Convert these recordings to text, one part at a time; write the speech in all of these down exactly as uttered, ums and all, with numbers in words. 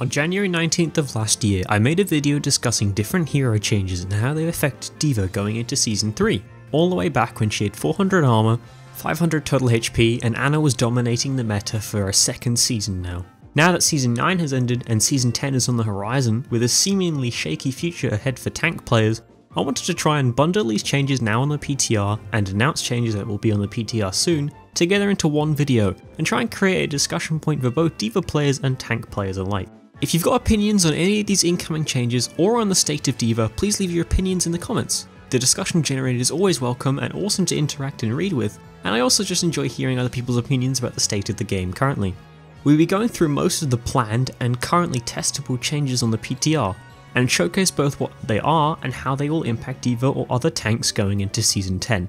On January nineteenth of last year, I made a video discussing different hero changes and how they affect D.Va going into season three, all the way back when she had four hundred armor, five hundred total H P, and Ana was dominating the meta for a second season now. Now that season nine has ended and season ten is on the horizon, with a seemingly shaky future ahead for tank players, I wanted to try and bundle these changes now on the P T R and announce changes that will be on the P T R soon together into one video and try and create a discussion point for both D.Va players and tank players alike. If you've got opinions on any of these incoming changes or on the state of D.Va, please leave your opinions in the comments. The discussion generated is always welcome and awesome to interact and read with, and I also just enjoy hearing other people's opinions about the state of the game currently. We'll be going through most of the planned and currently testable changes on the P T R, and showcase both what they are and how they will impact D.Va or other tanks going into season ten.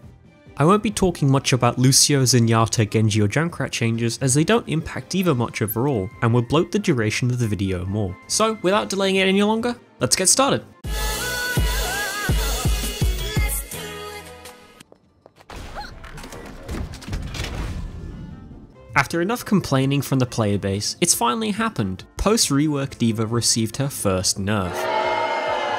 I won't be talking much about Lucio, Zenyata, Genji or Junkrat changes as they don't impact D.Va much overall and will bloat the duration of the video more. So without delaying it any longer, let's get started! After enough complaining from the player base, it's finally happened. Post-rework D.Va received her first nerf.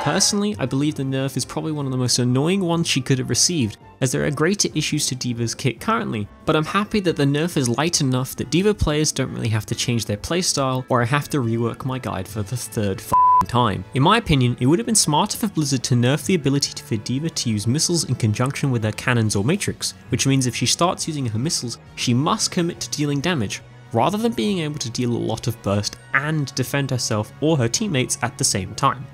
Personally, I believe the nerf is probably one of the most annoying ones she could have received, as there are greater issues to D.Va's kit currently, but I'm happy that the nerf is light enough that D.Va players don't really have to change their playstyle or I have to rework my guide for the third f***ing time. In my opinion, it would have been smarter for Blizzard to nerf the ability for D.Va to use missiles in conjunction with her cannons or matrix, which means if she starts using her missiles, she must commit to dealing damage, rather than being able to deal a lot of burst and defend herself or her teammates at the same time.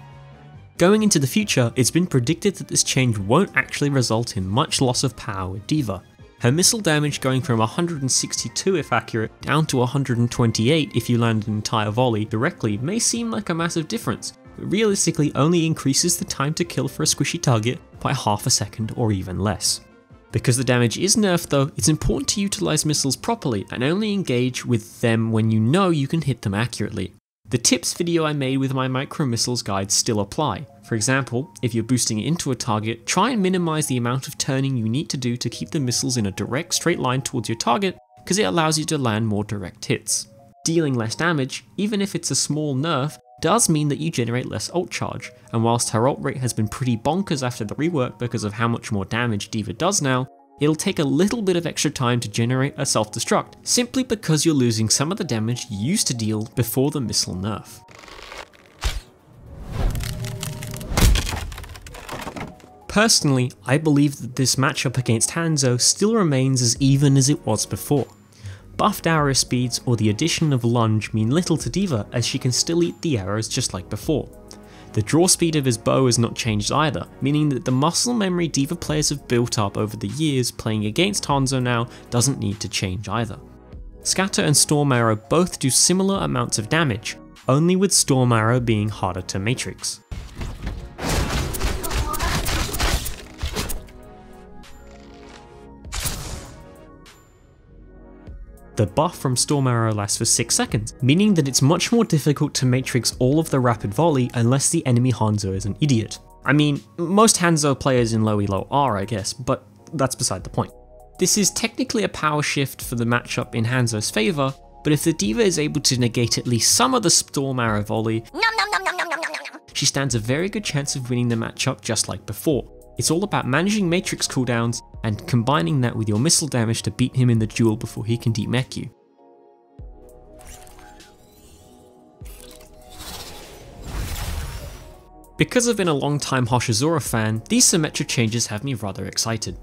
Going into the future, it's been predicted that this change won't actually result in much loss of power with D.Va. Her missile damage going from one hundred sixty-two if accurate down to one hundred twenty-eight if you land an entire volley directly may seem like a massive difference, but realistically only increases the time to kill for a squishy target by half a second or even less. Because the damage is nerfed though, it's important to utilize missiles properly and only engage with them when you know you can hit them accurately. The tips video I made with my micro missiles guide still apply. For example, if you're boosting into a target, try and minimize the amount of turning you need to do to keep the missiles in a direct straight line towards your target, because it allows you to land more direct hits. Dealing less damage, even if it's a small nerf, does mean that you generate less ult charge, and whilst her ult rate has been pretty bonkers after the rework because of how much more damage D.Va does now, it'll take a little bit of extra time to generate a self-destruct, simply because you're losing some of the damage you used to deal before the missile nerf. Personally, I believe that this matchup against Hanzo still remains as even as it was before. Buffed arrow speeds or the addition of lunge mean little to D.Va as she can still eat the arrows just like before. The draw speed of his bow has not changed either, meaning that the muscle memory D.Va players have built up over the years playing against Hanzo now doesn't need to change either. Scatter and Storm Arrow both do similar amounts of damage, only with Storm Arrow being harder to matrix. The buff from Storm Arrow lasts for six seconds, meaning that it's much more difficult to matrix all of the rapid volley unless the enemy Hanzo is an idiot. I mean, most Hanzo players in low elo are, I guess, but that's beside the point. This is technically a power shift for the matchup in Hanzo's favour, but if the D.Va is able to negate at least some of the Storm Arrow volley, nom, nom, nom, nom, nom, nom, nom, she stands a very good chance of winning the matchup just like before. It's all about managing matrix cooldowns and combining that with your missile damage to beat him in the duel before he can demech you. Because I've been a long time Hoshizora fan, these Symmetra changes have me rather excited.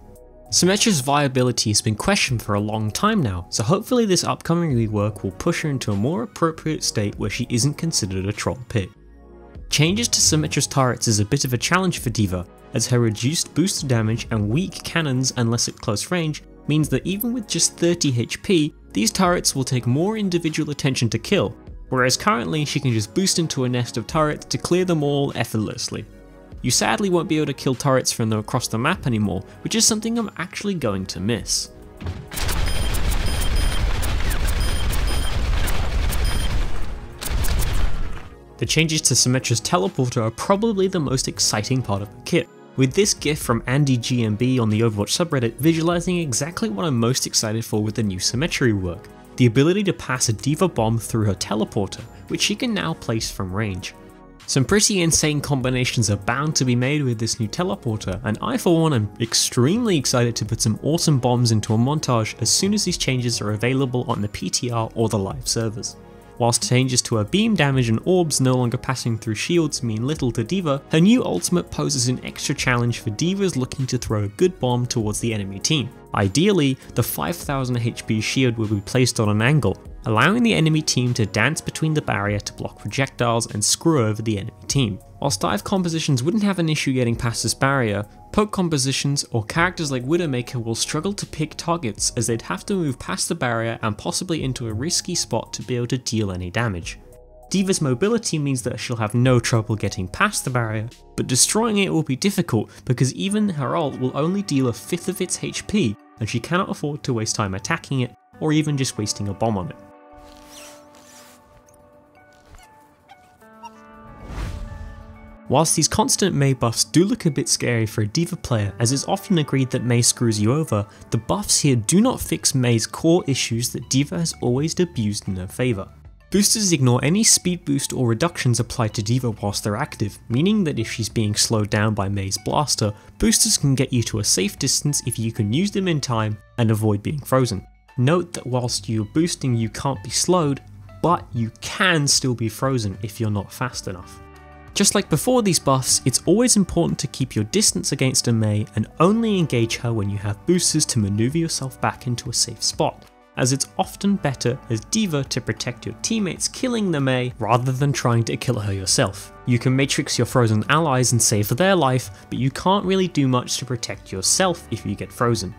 Symmetra's viability has been questioned for a long time now, so hopefully this upcoming rework will push her into a more appropriate state where she isn't considered a troll pick. Changes to Symmetra's turrets is a bit of a challenge for D.Va, as her reduced booster damage and weak cannons unless at close range means that even with just thirty H P, these turrets will take more individual attention to kill, whereas currently she can just boost into a nest of turrets to clear them all effortlessly. You sadly won't be able to kill turrets from them across the map anymore, which is something I'm actually going to miss. The changes to Symmetra's teleporter are probably the most exciting part of the kit, with this gif from Andy G M B on the Overwatch subreddit visualizing exactly what I'm most excited for with the new Symmetra rework. the ability to pass a D.Va bomb through her teleporter, which she can now place from range. Some pretty insane combinations are bound to be made with this new teleporter, and I for one am extremely excited to put some awesome bombs into a montage as soon as these changes are available on the P T R or the live servers. Whilst changes to her beam damage and orbs no longer passing through shields mean little to D.Va, her new ultimate poses an extra challenge for D.Vas looking to throw a good bomb towards the enemy team. Ideally, the five thousand H P shield will be placed on an angle, allowing the enemy team to dance between the barrier to block projectiles and screw over the enemy team. Whilst dive compositions wouldn't have an issue getting past this barrier, poke compositions or characters like Widowmaker will struggle to pick targets as they'd have to move past the barrier and possibly into a risky spot to be able to deal any damage. D.Va's mobility means that she'll have no trouble getting past the barrier, but destroying it will be difficult because even her ult will only deal a fifth of its H P, and she cannot afford to waste time attacking it or even just wasting a bomb on it. Whilst these constant Mei buffs do look a bit scary for a D.Va player, as it's often agreed that Mei screws you over, the buffs here do not fix Mei's core issues that D.Va has always abused in her favour. Boosters ignore any speed boost or reductions applied to D.Va whilst they're active, meaning that if she's being slowed down by Mei's blaster, boosters can get you to a safe distance if you can use them in time and avoid being frozen. Note that whilst you're boosting you can't be slowed, but you can still be frozen if you're not fast enough. Just like before these buffs, it's always important to keep your distance against a Mei and only engage her when you have boosters to maneuver yourself back into a safe spot, as it's often better as D.Va to protect your teammates killing the Mei rather than trying to kill her yourself. You can matrix your frozen allies and save their life, but you can't really do much to protect yourself if you get frozen.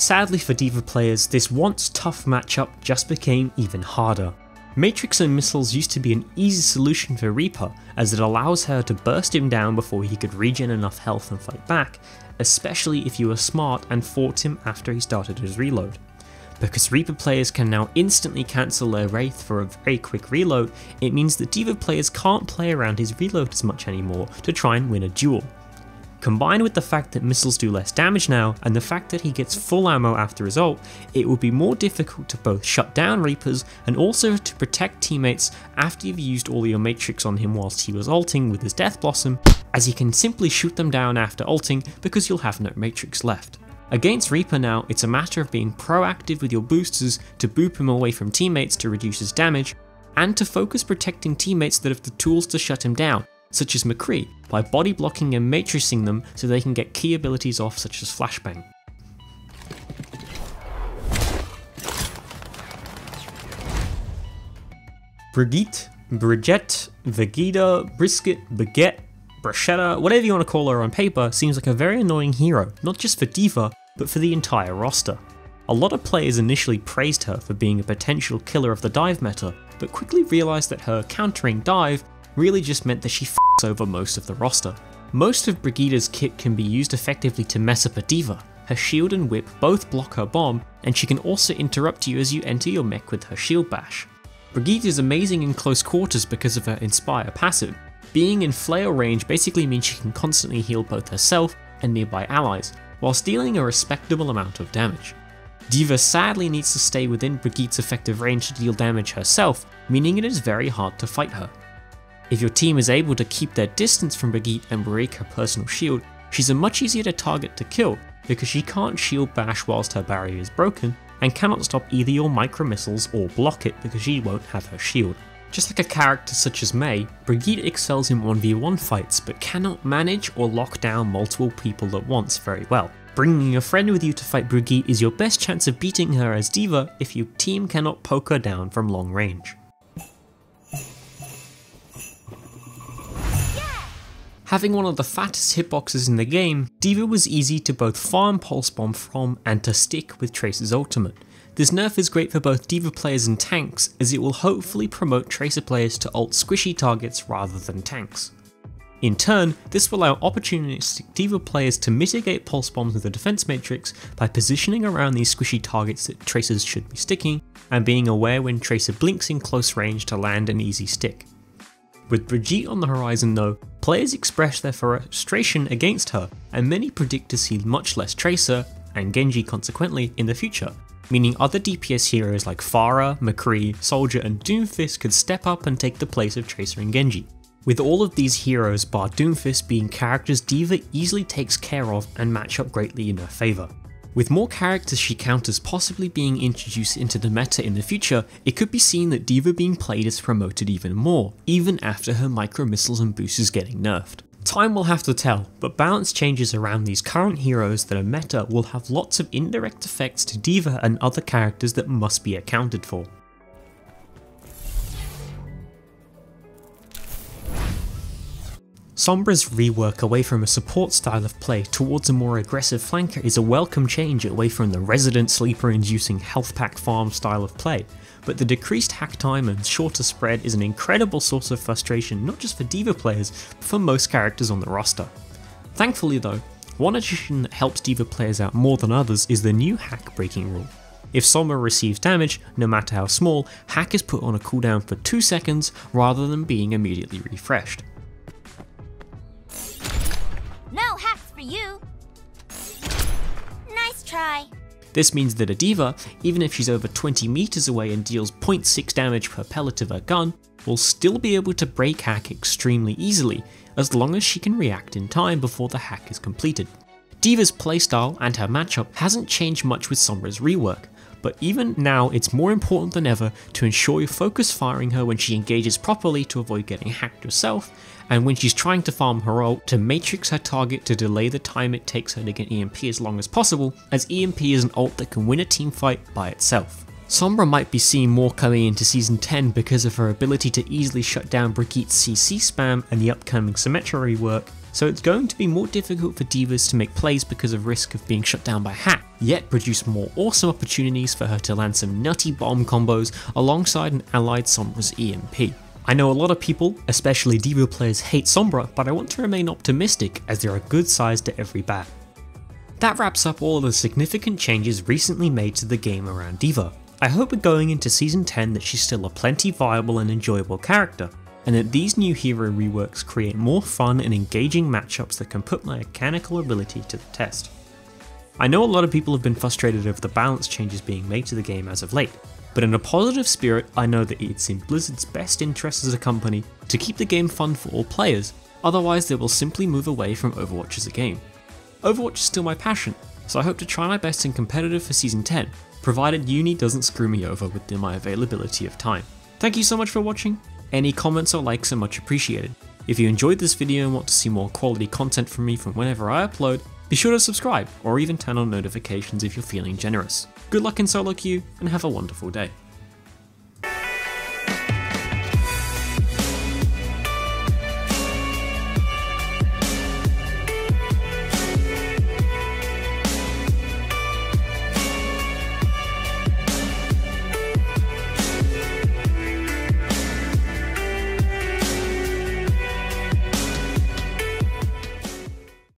Sadly for D.Va players, this once tough matchup just became even harder. Matrix and missiles used to be an easy solution for Reaper, as it allows her to burst him down before he could regen enough health and fight back, especially if you were smart and fought him after he started his reload. Because Reaper players can now instantly cancel their Wraith for a very quick reload, it means that D.Va players can't play around his reload as much anymore to try and win a duel. Combined with the fact that missiles do less damage now, and the fact that he gets full ammo after his ult, it will be more difficult to both shut down Reapers and also to protect teammates after you've used all your matrix on him whilst he was ulting with his Death Blossom, as he can simply shoot them down after ulting because you'll have no matrix left. Against Reaper now, it's a matter of being proactive with your boosters to boop him away from teammates to reduce his damage, and to focus protecting teammates that have the tools to shut him down, such as McCree, by body blocking and matrixing them so they can get key abilities off such as Flashbang. Brigitte, Brigitte, Vegeta, Brisket, Baguette, Bruschetta, whatever you want to call her on paper, seems like a very annoying hero, not just for D.Va, but for the entire roster. A lot of players initially praised her for being a potential killer of the dive meta, but quickly realised that her countering dive really just meant that she f***s over most of the roster. Most of Brigitte's kit can be used effectively to mess up a D.Va. Her shield and whip both block her bomb, and she can also interrupt you as you enter your mech with her shield bash. Brigitte is amazing in close quarters because of her Inspire passive. Being in flail range basically means she can constantly heal both herself and nearby allies, whilst dealing a respectable amount of damage. D.Va sadly needs to stay within Brigitte's effective range to deal damage herself, meaning it is very hard to fight her. If your team is able to keep their distance from Brigitte and break her personal shield, she's a much easier to target to kill because she can't shield bash whilst her barrier is broken and cannot stop either your micro missiles or block it because she won't have her shield. Just like a character such as Mei, Brigitte excels in one v one fights but cannot manage or lock down multiple people at once very well. Bringing a friend with you to fight Brigitte is your best chance of beating her as D.Va if your team cannot poke her down from long range. Having one of the fattest hitboxes in the game, D.Va was easy to both farm Pulse Bomb from and to stick with Tracer's ultimate. This nerf is great for both D.Va players and tanks, as it will hopefully promote Tracer players to ult squishy targets rather than tanks. In turn, this will allow opportunistic D.Va players to mitigate Pulse Bombs with a defense matrix by positioning around these squishy targets that Tracers should be sticking, and being aware when Tracer blinks in close range to land an easy stick. With Brigitte on the horizon though, players expressed their frustration against her, and many predict to see much less Tracer, and Genji consequently, in the future, meaning other D P S heroes like Pharah, McCree, Soldier and Doomfist could step up and take the place of Tracer and Genji. With all of these heroes bar Doomfist being characters D.Va easily takes care of and match up greatly in her favour. With more characters she counters possibly being introduced into the meta in the future, it could be seen that D.Va being played is promoted even more, even after her micro missiles and boosts is getting nerfed. Time will have to tell, but balance changes around these current heroes that are meta will have lots of indirect effects to D.Va and other characters that must be accounted for. Sombra's rework away from a support style of play towards a more aggressive flanker is a welcome change away from the resident sleeper inducing health pack farm style of play, but the decreased hack time and shorter spread is an incredible source of frustration not just for D.Va players, but for most characters on the roster. Thankfully though, one addition that helps D.Va players out more than others is the new hack breaking rule. If Sombra receives damage, no matter how small, hack is put on a cooldown for two seconds rather than being immediately refreshed. You. Nice try. This means that a D.Va, even if she's over twenty meters away and deals zero point six damage per pellet of her gun, will still be able to break hack extremely easily, as long as she can react in time before the hack is completed. D.Va's playstyle and her matchup hasn't changed much with Sombra's rework, but even now it's more important than ever to ensure you focus firing her when she engages properly to avoid getting hacked herself, and when she's trying to farm her ult to matrix her target to delay the time it takes her to get E M P as long as possible, as E M P is an ult that can win a teamfight by itself. Sombra might be seeing more coming into Season ten because of her ability to easily shut down Brigitte's C C spam and the upcoming Symmetra rework, so it's going to be more difficult for D.Vas to make plays because of risk of being shut down by hack, yet produce more awesome opportunities for her to land some nutty bomb combos alongside an allied Sombra's E M P. I know a lot of people, especially D.Va players, hate Sombra, but I want to remain optimistic as there are good sides to every bad. That wraps up all of the significant changes recently made to the game around D.Va. I hope we're going into Season ten that she's still a plenty viable and enjoyable character, and that these new hero reworks create more fun and engaging matchups that can put my mechanical ability to the test. I know a lot of people have been frustrated over the balance changes being made to the game as of late, but in a positive spirit I know that it's in Blizzard's best interest as a company to keep the game fun for all players, otherwise they will simply move away from Overwatch as a game. Overwatch is still my passion, so I hope to try my best in competitive for Season ten, provided Uni doesn't screw me over within my availability of time. Thank you so much for watching. Any comments or likes are much appreciated. If you enjoyed this video and want to see more quality content from me from whenever I upload, be sure to subscribe or even turn on notifications if you're feeling generous. Good luck in solo queue and have a wonderful day.